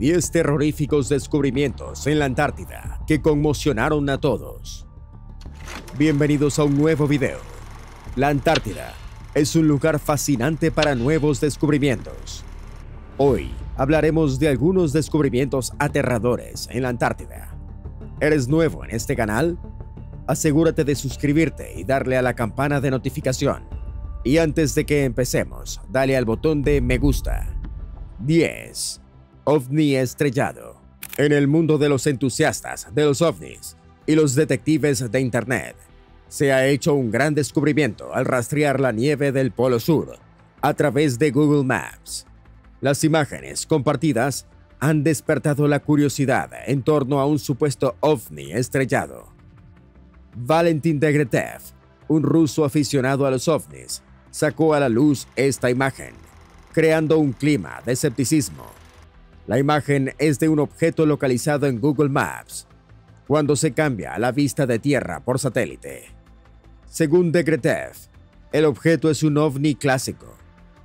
10 terroríficos descubrimientos en la Antártida que conmocionaron a todos. Bienvenidos a un nuevo video. La Antártida es un lugar fascinante para nuevos descubrimientos. Hoy hablaremos de algunos descubrimientos aterradores en la Antártida. ¿Eres nuevo en este canal? Asegúrate de suscribirte y darle a la campana de notificación. Y antes de que empecemos, dale al botón de me gusta. 10. OVNI estrellado. En el mundo de los entusiastas de los ovnis y los detectives de internet, se ha hecho un gran descubrimiento al rastrear la nieve del Polo Sur a través de Google Maps. Las imágenes compartidas han despertado la curiosidad en torno a un supuesto ovni estrellado. Valentín Degterev, un ruso aficionado a los ovnis, sacó a la luz esta imagen, creando un clima de escepticismo. La imagen es de un objeto localizado en Google Maps, cuando se cambia a la vista de tierra por satélite. Según Degterev, el objeto es un ovni clásico,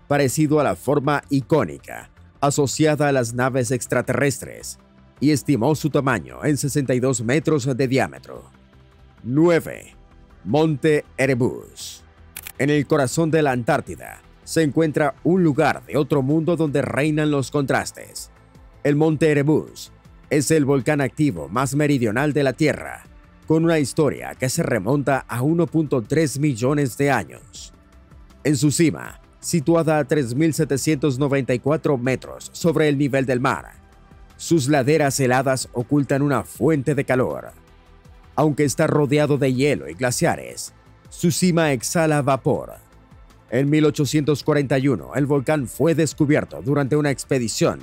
parecido a la forma icónica asociada a las naves extraterrestres, y estimó su tamaño en 62 metros de diámetro. 9. Monte Erebus. En el corazón de la Antártida se encuentra un lugar de otro mundo donde reinan los contrastes. El Monte Erebus es el volcán activo más meridional de la Tierra, con una historia que se remonta a 1.3 millones de años. En su cima, situada a 3.794 metros sobre el nivel del mar, sus laderas heladas ocultan una fuente de calor. Aunque está rodeado de hielo y glaciares, su cima exhala vapor. En 1841, el volcán fue descubierto durante una expedición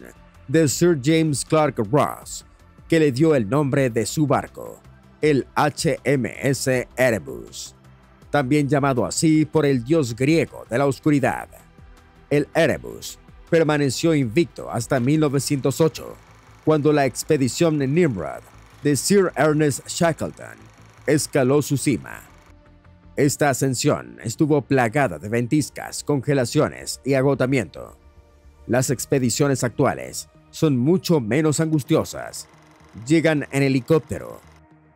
de Sir James Clark Ross, que le dio el nombre de su barco, el HMS Erebus, también llamado así por el dios griego de la oscuridad. El Erebus permaneció invicto hasta 1908, cuando la expedición de Nimrod de Sir Ernest Shackleton escaló su cima. Esta ascensión estuvo plagada de ventiscas, congelaciones y agotamiento. Las expediciones actuales son mucho menos angustiosas. Llegan en helicóptero.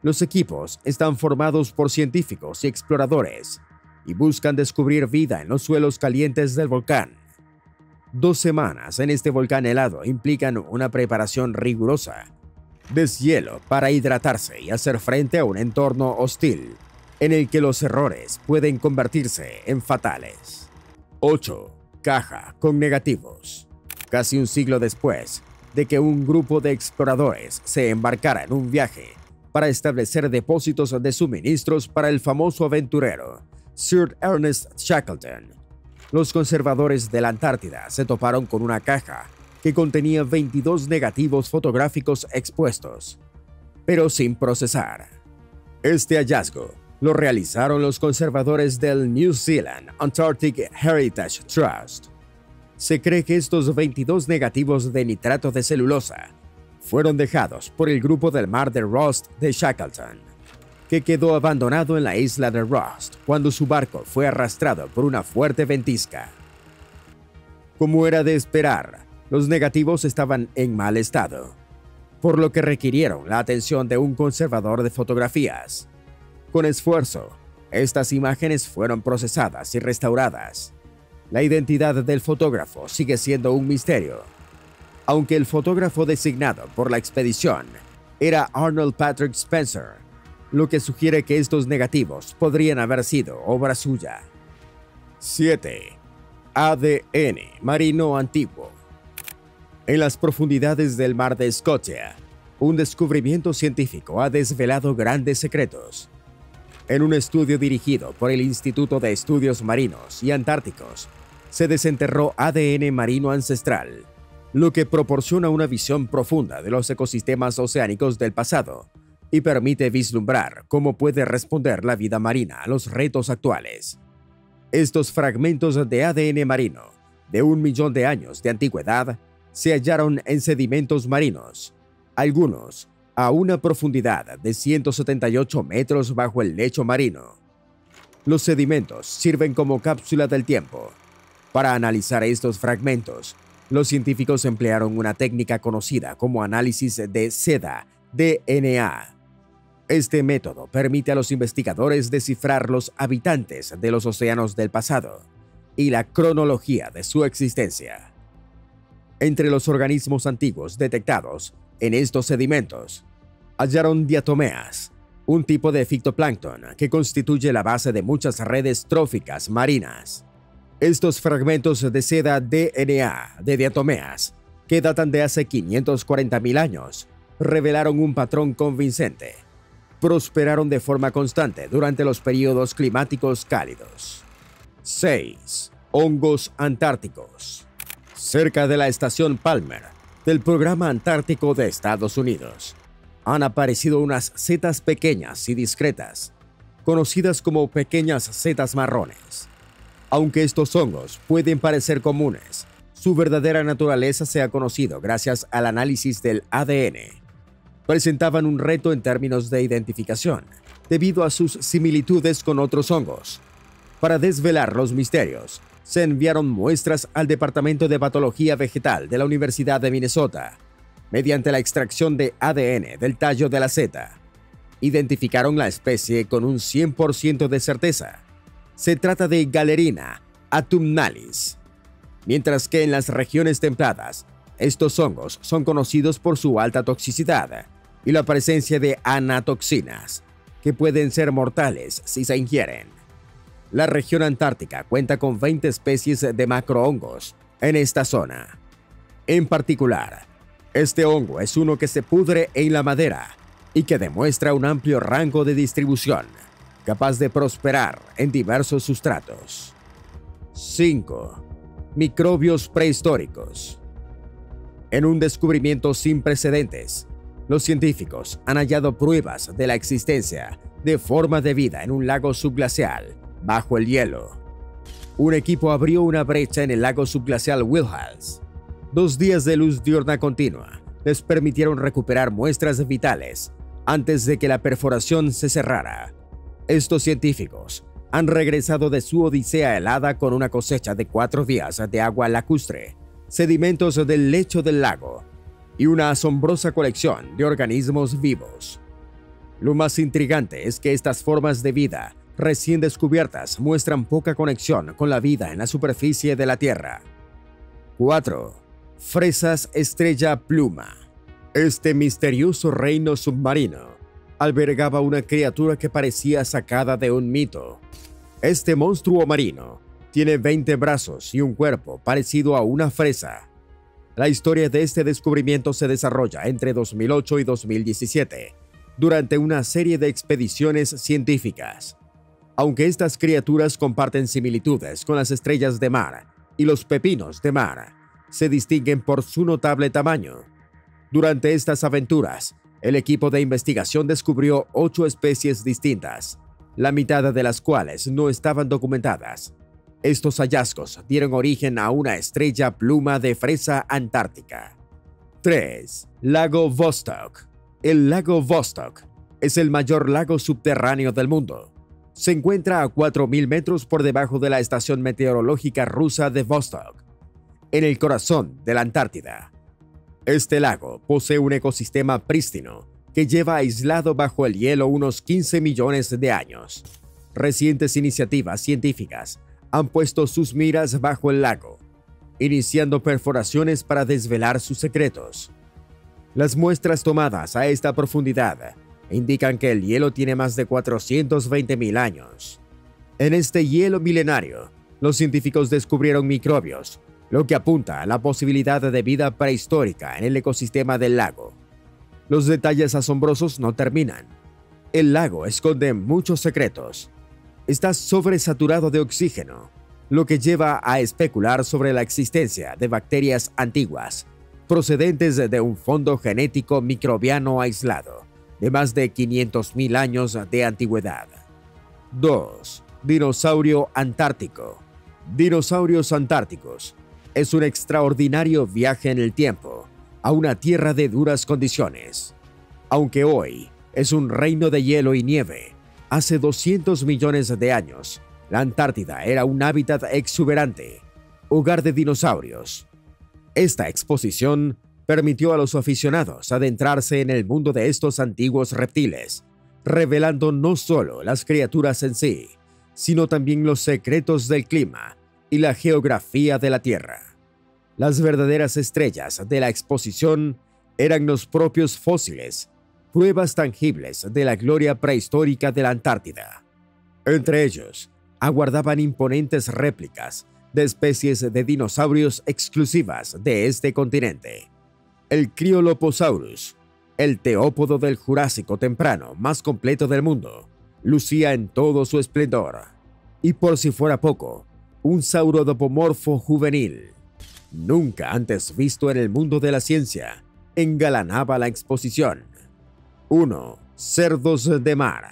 Los equipos están formados por científicos y exploradores y buscan descubrir vida en los suelos calientes del volcán. 2 semanas en este volcán helado implican una preparación rigurosa. Deshielo para hidratarse y hacer frente a un entorno hostil, en el que los errores pueden convertirse en fatales. 8. Caja con negativos. Casi un siglo después de que un grupo de exploradores se embarcara en un viaje para establecer depósitos de suministros para el famoso aventurero Sir Ernest Shackleton, los conservadores de la Antártida se toparon con una caja que contenía 22 negativos fotográficos expuestos, pero sin procesar. Este hallazgo lo realizaron los conservadores del New Zealand Antarctic Heritage Trust. Se cree que estos 22 negativos de nitrato de celulosa fueron dejados por el grupo del mar de Ross de Shackleton, que quedó abandonado en la isla de Ross cuando su barco fue arrastrado por una fuerte ventisca. Como era de esperar, los negativos estaban en mal estado, por lo que requirieron la atención de un conservador de fotografías. Con esfuerzo, estas imágenes fueron procesadas y restauradas. La identidad del fotógrafo sigue siendo un misterio, aunque el fotógrafo designado por la expedición era Arnold Patrick Spencer, lo que sugiere que estos negativos podrían haber sido obra suya. 7. ADN marino antiguo. En las profundidades del mar de Escocia, un descubrimiento científico ha desvelado grandes secretos. En un estudio dirigido por el Instituto de Estudios Marinos y Antárticos, se desenterró ADN marino ancestral, lo que proporciona una visión profunda de los ecosistemas oceánicos del pasado y permite vislumbrar cómo puede responder la vida marina a los retos actuales. Estos fragmentos de ADN marino, de 1 millón de años de antigüedad, se hallaron en sedimentos marinos, algunos a una profundidad de 178 metros bajo el lecho marino. Los sedimentos sirven como cápsula del tiempo. Para analizar estos fragmentos, Los científicos emplearon una técnica conocida como análisis de SEDA-DNA. Este método permite a los investigadores descifrar los habitantes de los océanos del pasado y la cronología de su existencia. Entre los organismos antiguos detectados en estos sedimentos, hallaron diatomeas, un tipo de fitoplancton que constituye la base de muchas redes tróficas marinas. Estos fragmentos de SEDA-DNA de diatomeas, que datan de hace 540.000 años, revelaron un patrón convincente. Prosperaron de forma constante durante los períodos climáticos cálidos. 6. Hongos antárticos. Cerca de la estación Palmer, del programa antártico de Estados Unidos, han aparecido unas setas pequeñas y discretas, conocidas como pequeñas setas marrones. Aunque estos hongos pueden parecer comunes, su verdadera naturaleza se ha conocido gracias al análisis del ADN. Presentaban un reto en términos de identificación, debido a sus similitudes con otros hongos. Para desvelar los misterios, se enviaron muestras al Departamento de Patología Vegetal de la Universidad de Minnesota. Mediante la extracción de ADN del tallo de la seta, identificaron la especie con un 100% de certeza. Se trata de Galerina autumnalis. Mientras que en las regiones templadas, estos hongos son conocidos por su alta toxicidad y la presencia de anatoxinas, que pueden ser mortales si se ingieren. La región antártica cuenta con 20 especies de macrohongos en esta zona. En particular, este hongo es uno que se pudre en la madera y que demuestra un amplio rango de distribución, capaz de prosperar en diversos sustratos. 5. Microbios prehistóricos. En un descubrimiento sin precedentes, los científicos han hallado pruebas de la existencia de forma de vida en un lago subglacial bajo el hielo. Un equipo abrió una brecha en el lago subglacial Wilhelms. 2 días de luz diurna continua les permitieron recuperar muestras vitales antes de que la perforación se cerrara. Estos científicos han regresado de su odisea helada con una cosecha de 4 días de agua lacustre, sedimentos del lecho del lago y una asombrosa colección de organismos vivos. Lo más intrigante es que estas formas de vida recién descubiertas muestran poca conexión con la vida en la superficie de la Tierra. 4. Fresas estrella pluma. Este misterioso reino submarino albergaba una criatura que parecía sacada de un mito. Este monstruo marino tiene 20 brazos y un cuerpo parecido a una fresa. La historia de este descubrimiento se desarrolla entre 2008 y 2017, durante una serie de expediciones científicas. Aunque estas criaturas comparten similitudes con las estrellas de mar y los pepinos de mar, se distinguen por su notable tamaño. Durante estas aventuras, el equipo de investigación descubrió 8 especies distintas, la mitad de las cuales no estaban documentadas. Estos hallazgos dieron origen a una estrella pluma de fresa antártica. 3. Lago Vostok. El lago Vostok es el mayor lago subterráneo del mundo. Se encuentra a 4.000 metros por debajo de la estación meteorológica rusa de Vostok, en el corazón de la Antártida. Este lago posee un ecosistema prístino que lleva aislado bajo el hielo unos 15 millones de años. Recientes iniciativas científicas han puesto sus miras bajo el lago, iniciando perforaciones para desvelar sus secretos. Las muestras tomadas a esta profundidad indican que el hielo tiene más de 420.000 años. En este hielo milenario, los científicos descubrieron microbios, lo que apunta a la posibilidad de vida prehistórica en el ecosistema del lago. Los detalles asombrosos no terminan. El lago esconde muchos secretos. Está sobresaturado de oxígeno, lo que lleva a especular sobre la existencia de bacterias antiguas, procedentes de un fondo genético microbiano aislado, de más de 500.000 años de antigüedad. 2. Dinosaurio antártico. Dinosaurios antárticos. Es un extraordinario viaje en el tiempo, a una tierra de duras condiciones. Aunque hoy es un reino de hielo y nieve, hace 200 millones de años, la Antártida era un hábitat exuberante, hogar de dinosaurios. Esta exposición permitió a los aficionados adentrarse en el mundo de estos antiguos reptiles, revelando no solo las criaturas en sí, sino también los secretos del clima y la geografía de la Tierra. Las verdaderas estrellas de la exposición eran los propios fósiles, pruebas tangibles de la gloria prehistórica de la Antártida. Entre ellos, aguardaban imponentes réplicas de especies de dinosaurios exclusivas de este continente. El Cryolophosaurus, el teópodo del Jurásico temprano más completo del mundo, lucía en todo su esplendor. Y por si fuera poco, un sauropomorfo juvenil, nunca antes visto en el mundo de la ciencia, engalanaba la exposición. 1. Cerdos de mar.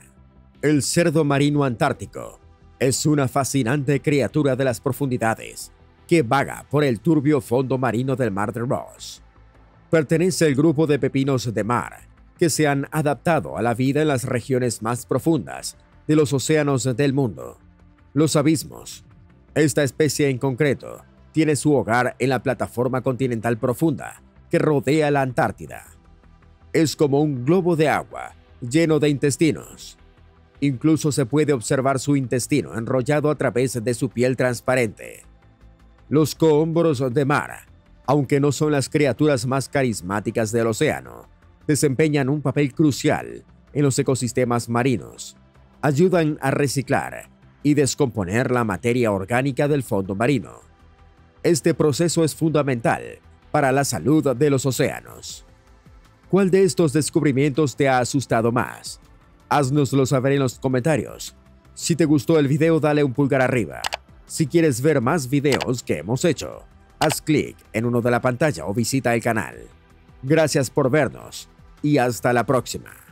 El cerdo marino antártico es una fascinante criatura de las profundidades que vaga por el turbio fondo marino del Mar de Ross. Pertenece al grupo de pepinos de mar que se han adaptado a la vida en las regiones más profundas de los océanos del mundo, los abismos. Esta especie en concreto tiene su hogar en la plataforma continental profunda que rodea la Antártida. Es como un globo de agua lleno de intestinos. Incluso se puede observar su intestino enrollado a través de su piel transparente. Los cohombros de mar, aunque no son las criaturas más carismáticas del océano, desempeñan un papel crucial en los ecosistemas marinos. Ayudan a reciclar y descomponer la materia orgánica del fondo marino. Este proceso es fundamental para la salud de los océanos. ¿Cuál de estos descubrimientos te ha asustado más? Haznoslo saber en los comentarios. Si te gustó el video, dale un pulgar arriba. Si quieres ver más videos que hemos hecho, haz clic en uno de la pantalla o visita el canal. Gracias por vernos y hasta la próxima.